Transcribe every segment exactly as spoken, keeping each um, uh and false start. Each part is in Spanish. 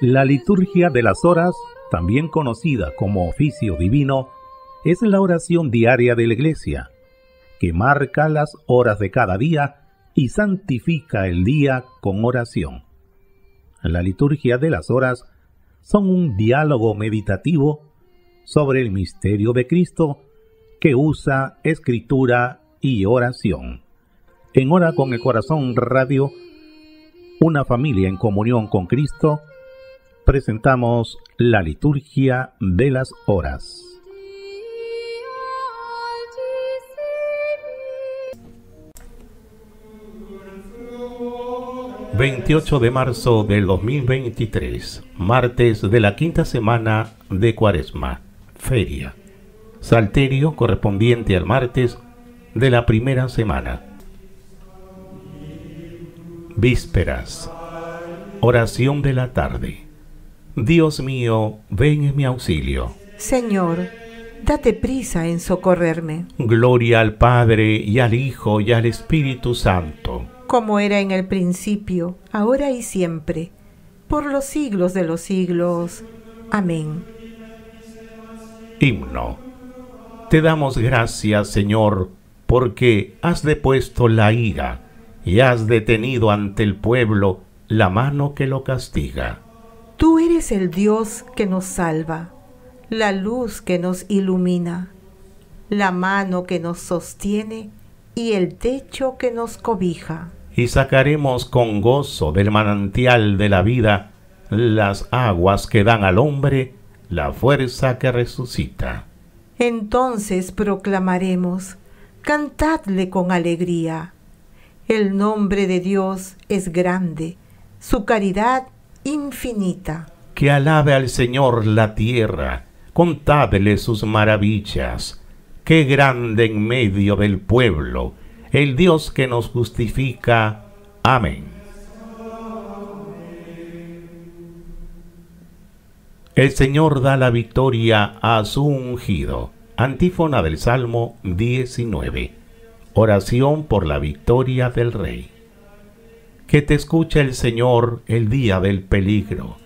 La liturgia de las horas, también conocida como oficio divino, es la oración diaria de la Iglesia, que marca las horas de cada día y santifica el día con oración. La liturgia de las horas son un diálogo meditativo sobre el misterio de Cristo que usa escritura y oración. En Ora con el Corazón Radio, una familia en comunión con Cristo, presentamos la liturgia de las horas. veintiocho de marzo del dos mil veintitrés, martes de la quinta semana de Cuaresma, feria. Salterio correspondiente al martes de la primera semana. Vísperas. Oración de la tarde. Dios mío, ven en mi auxilio. Señor, date prisa en socorrerme. Gloria al Padre, y al Hijo, y al Espíritu Santo. Como era en el principio, ahora y siempre, por los siglos de los siglos. Amén. Himno. Te damos gracias, Señor, porque has depuesto la ira y has detenido ante el pueblo la mano que lo castiga. Tú eres el Dios que nos salva, la luz que nos ilumina, la mano que nos sostiene y el techo que nos cobija. Y sacaremos con gozo del manantial de la vida las aguas que dan al hombre la fuerza que resucita. Entonces proclamaremos, cantadle con alegría. El nombre de Dios es grande, su caridad infinita. Que alabe al Señor la tierra, contadle sus maravillas. Qué grande en medio del pueblo, el Dios que nos justifica. Amén. El Señor da la victoria a su ungido. Antífona del Salmo diecinueve. Oración por la victoria del Rey. Que te escuche el Señor el día del peligro.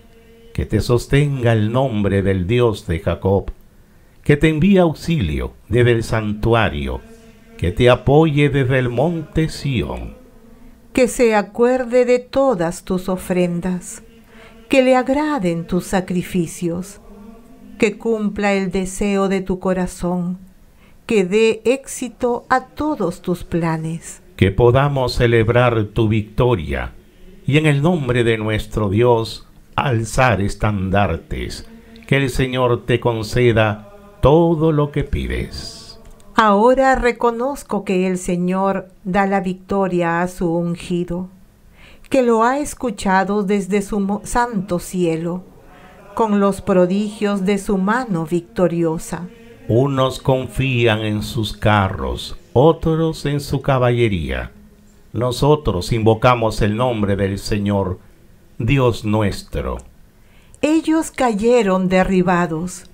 Que te sostenga el nombre del Dios de Jacob. Que te envíe auxilio desde el santuario. Que te apoye desde el monte Sión. Que se acuerde de todas tus ofrendas. Que le agraden tus sacrificios, que cumpla el deseo de tu corazón, que dé éxito a todos tus planes. Que podamos celebrar tu victoria y en el nombre de nuestro Dios alzar estandartes. Que el Señor te conceda todo lo que pides. Ahora reconozco que el Señor da la victoria a su ungido, que lo ha escuchado desde su santo cielo, con los prodigios de su mano victoriosa. Unos confían en sus carros, otros en su caballería. Nosotros invocamos el nombre del Señor, Dios nuestro. Ellos cayeron derribados,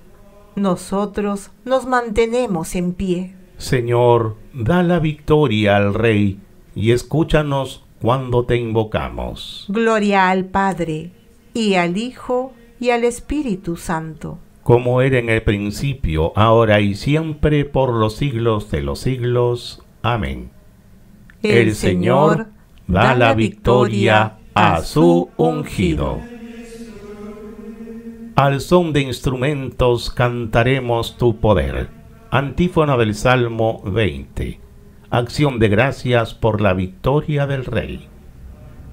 nosotros nos mantenemos en pie. Señor, da la victoria al Rey y escúchanos cuando te invocamos. Gloria al Padre, y al Hijo, y al Espíritu Santo. Como era en el principio, ahora y siempre, por los siglos de los siglos. Amén. El, el Señor, Señor da la victoria a su ungido. Al son de instrumentos cantaremos tu poder. Antífona del Salmo veinte. Acción de gracias por la victoria del Rey.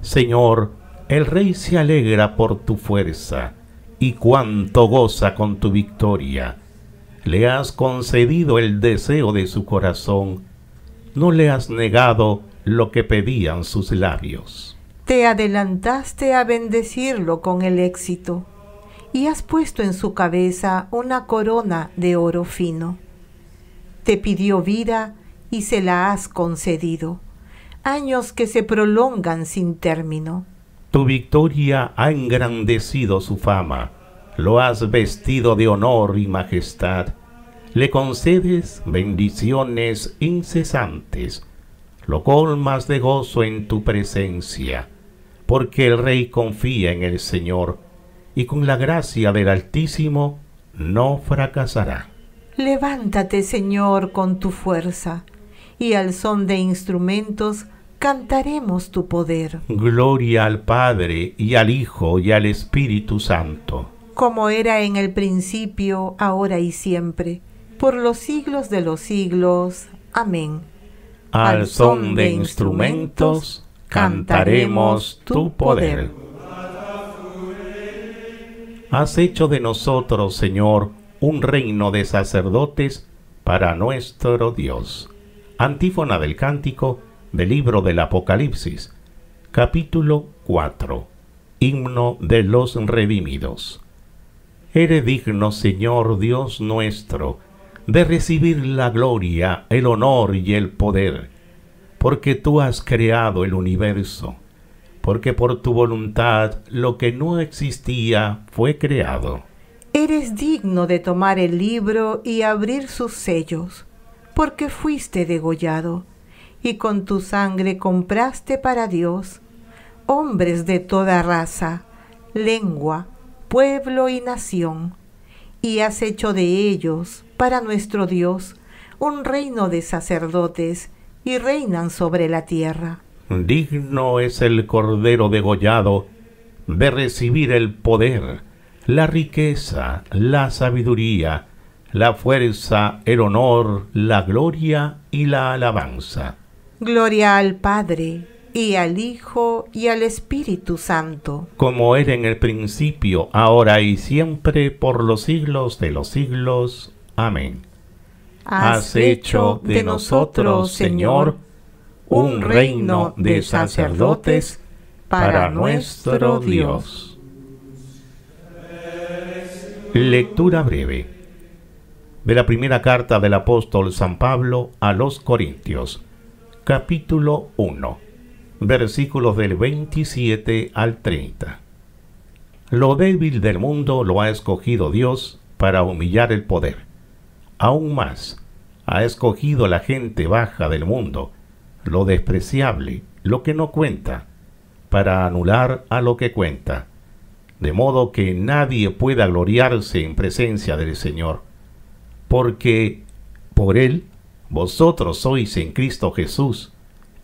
Señor, el Rey se alegra por tu fuerza, y cuánto goza con tu victoria. Le has concedido el deseo de su corazón, no le has negado lo que pedían sus labios. Te adelantaste a bendecirlo con el éxito, y has puesto en su cabeza una corona de oro fino. Te pidió vida y se la has concedido, años que se prolongan sin término. Tu victoria ha engrandecido su fama, lo has vestido de honor y majestad, le concedes bendiciones incesantes, lo colmas de gozo en tu presencia, porque el Rey confía en el Señor, y con la gracia del Altísimo no fracasará. Levántate, Señor, con tu fuerza, y al son de instrumentos cantaremos tu poder. Gloria al Padre, y al Hijo, y al Espíritu Santo. Como era en el principio, ahora y siempre, por los siglos de los siglos. Amén. Al son de instrumentos cantaremos tu poder. Has hecho de nosotros, Señor, un reino de sacerdotes para nuestro Dios. Antífona del cántico del libro del Apocalipsis, capítulo cuatro. Himno de los redimidos. Eres digno, Señor Dios nuestro, de recibir la gloria, el honor y el poder, porque tú has creado el universo, porque por tu voluntad lo que no existía fue creado. Eres digno de tomar el libro y abrir sus sellos, porque fuiste degollado, y con tu sangre compraste para Dios hombres de toda raza, lengua, pueblo y nación, y has hecho de ellos para nuestro Dios un reino de sacerdotes, y reinan sobre la tierra. Digno es el Cordero degollado de recibir el poder, la riqueza, la sabiduría, la fuerza, el honor, la gloria y la alabanza. Gloria al Padre, y al Hijo, y al Espíritu Santo. Como era en el principio, ahora y siempre, por los siglos de los siglos. Amén. Has hecho de nosotros, Señor, un reino de sacerdotes para nuestro Dios. Lectura breve de la primera carta del apóstol San Pablo a los Corintios, capítulo uno, versículos del veintisiete al treinta. Lo débil del mundo lo ha escogido Dios para humillar el poder. Aún más, ha escogido la gente baja del mundo, lo despreciable, lo que no cuenta, para anular a lo que cuenta, de modo que nadie pueda gloriarse en presencia del Señor, porque por Él vosotros sois en Cristo Jesús,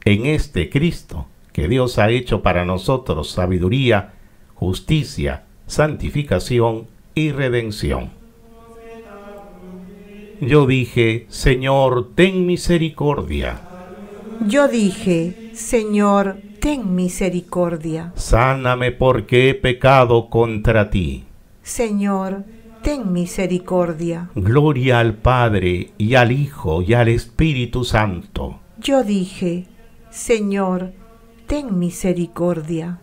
en este Cristo que Dios ha hecho para nosotros sabiduría, justicia, santificación y redención. Yo dije, Señor, ten misericordia. Yo dije, Señor, ten misericordia. Sáname porque he pecado contra ti. Señor, ten misericordia. Gloria al Padre, y al Hijo, y al Espíritu Santo. Yo dije, Señor, ten misericordia.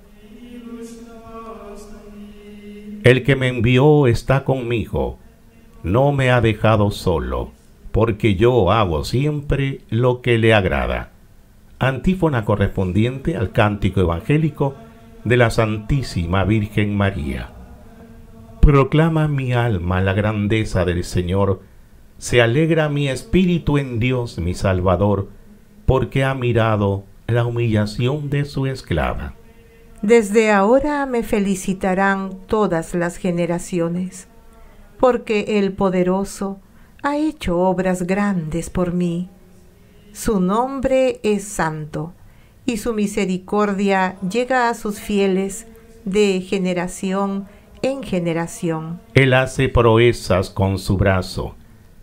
El que me envió está conmigo. No me ha dejado solo, porque yo hago siempre lo que le agrada. Antífona correspondiente al cántico evangélico de la Santísima Virgen María. Proclama mi alma la grandeza del Señor, se alegra mi espíritu en Dios mi Salvador, porque ha mirado la humillación de su esclava. Desde ahora me felicitarán todas las generaciones, porque el Poderoso ha hecho obras grandes por mí. Su nombre es santo, y su misericordia llega a sus fieles de generación en generación. Él hace proezas con su brazo,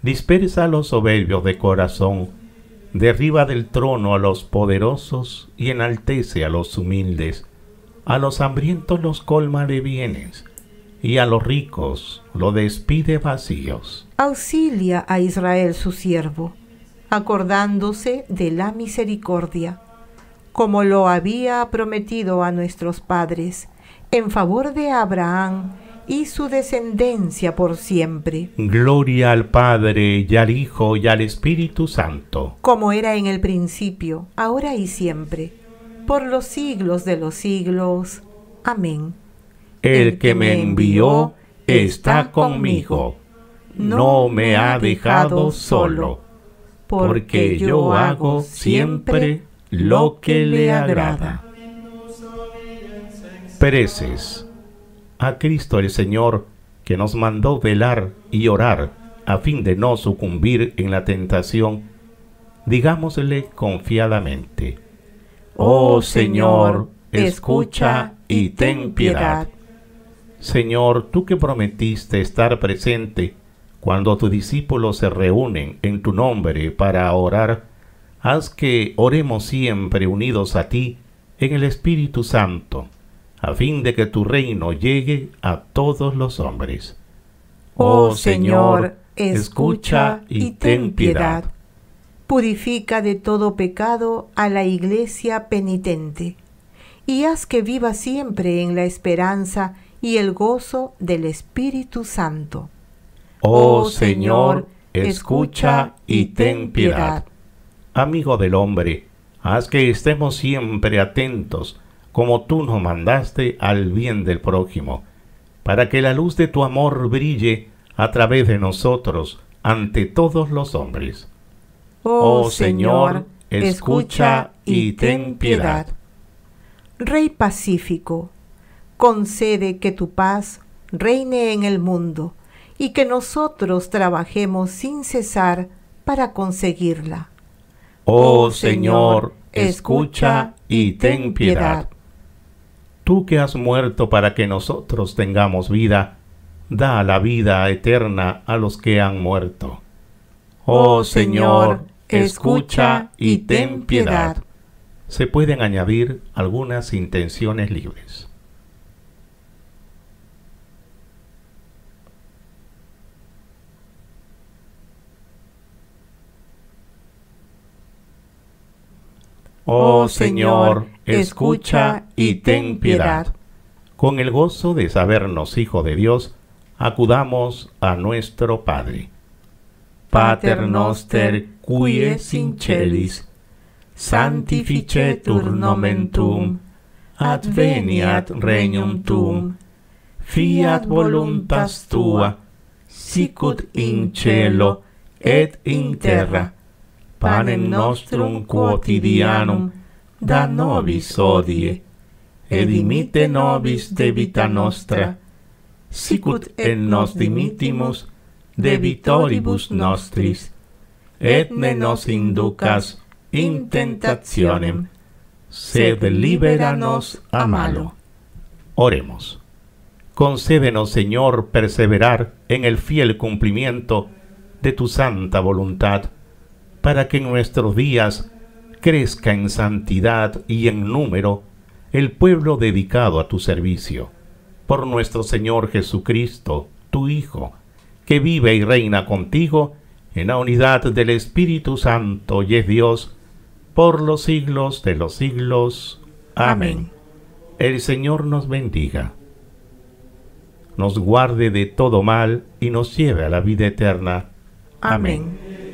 dispersa a los soberbios de corazón, derriba del trono a los poderosos y enaltece a los humildes. A los hambrientos los colma de bienes, y a los ricos lo despide vacíos. Auxilia a Israel su siervo, acordándose de la misericordia, como lo había prometido a nuestros padres, en favor de Abraham y su descendencia por siempre. Gloria al Padre, y al Hijo, y al Espíritu Santo. Como era en el principio, ahora y siempre, por los siglos de los siglos. Amén. El que me envió está conmigo, no me ha dejado solo, porque yo hago siempre lo que le agrada. Pereces. a Cristo el Señor, que nos mandó velar y orar a fin de no sucumbir en la tentación, digámosle confiadamente: Oh Señor, escucha y ten piedad. Señor, tú que prometiste estar presente cuando tus discípulos se reúnen en tu nombre para orar, haz que oremos siempre unidos a ti en el Espíritu Santo, a fin de que tu reino llegue a todos los hombres. Oh Señor, escucha y ten piedad. Purifica de todo pecado a la Iglesia penitente, y haz que viva siempre en la esperanza y el gozo del Espíritu Santo. Oh Señor, escucha y ten piedad. Amigo del hombre, haz que estemos siempre atentos, como tú nos mandaste, al bien del prójimo, para que la luz de tu amor brille a través de nosotros ante todos los hombres. Oh Señor, escucha y ten piedad. Rey pacífico, concede que tu paz reine en el mundo y que nosotros trabajemos sin cesar para conseguirla. Oh Señor, escucha y ten piedad. Tú que has muerto para que nosotros tengamos vida, da la vida eterna a los que han muerto. Oh Señor, escucha y ten piedad. Se pueden añadir algunas intenciones libres. Oh Señor, escucha y ten piedad. Con el gozo de sabernos hijo de Dios, acudamos a nuestro Padre. Pater Noster, qui es in celis, santificetur nomen tuum, adveniat regnum tuum, fiat voluntas tua, sicut in cielo et in terra. Panem nostrum quotidianum da nobis odie, et dimite nobis debita nostra, sicut et nos dimitimus debitoribus nostris, et ne nos inducas in tentationem, sed libera nos a malo. Oremos. Concédenos, Señor, perseverar en el fiel cumplimiento de tu santa voluntad, para que en nuestros días crezca en santidad y en número el pueblo dedicado a tu servicio. Por nuestro Señor Jesucristo, tu Hijo, que vive y reina contigo en la unidad del Espíritu Santo y es Dios, por los siglos de los siglos. Amén. El Señor nos bendiga, nos guarde de todo mal y nos lleve a la vida eterna. Amén.